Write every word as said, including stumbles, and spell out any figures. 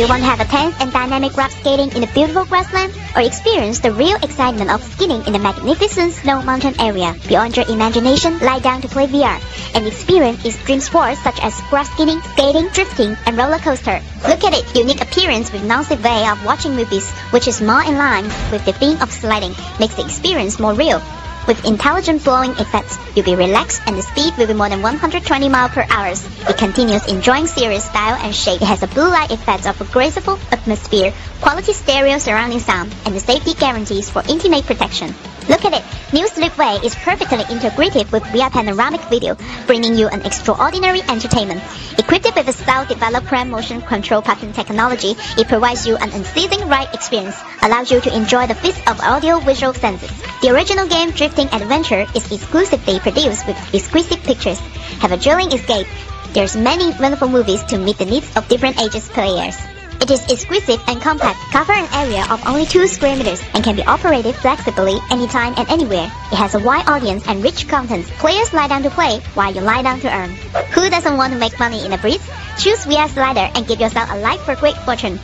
you want to have a tense and dynamic rock skating in the beautiful grassland, or experience the real excitement of skiing in the magnificent snow mountain area? Beyond your imagination, lie down to play V R and experience its dream sports such as grass skiing, skating, drifting, and roller coaster. Look at its unique appearance with New Slipway of watching movies, which is more in line with the theme of sliding, makes the experience more real. With intelligent blowing effects, you'll be relaxed and the speed will be more than one hundred twenty miles per hour. It continues enjoying serious style and shape. It has a blue light effect of a graceful atmosphere, quality stereo surrounding sound, and the safety guarantees for intimate protection. Look at it! New Slipway is perfectly integrated with V R Panoramic Video, bringing you an extraordinary entertainment. Equipped with a style-developed Prime Motion Control pattern technology, it provides you an unceasing ride experience, allows you to enjoy the feast of audio-visual senses. The original game Drifting Adventure is exclusively produced with exquisite pictures. Have a thrilling escape. There's many wonderful movies to meet the needs of different ages players. It is exquisite and compact, cover an area of only two square meters, and can be operated flexibly anytime and anywhere. It has a wide audience and rich content. Players lie down to play while you lie down to earn. Who doesn't want to make money in a breeze? Choose V R Slider and give yourself a life for great fortune.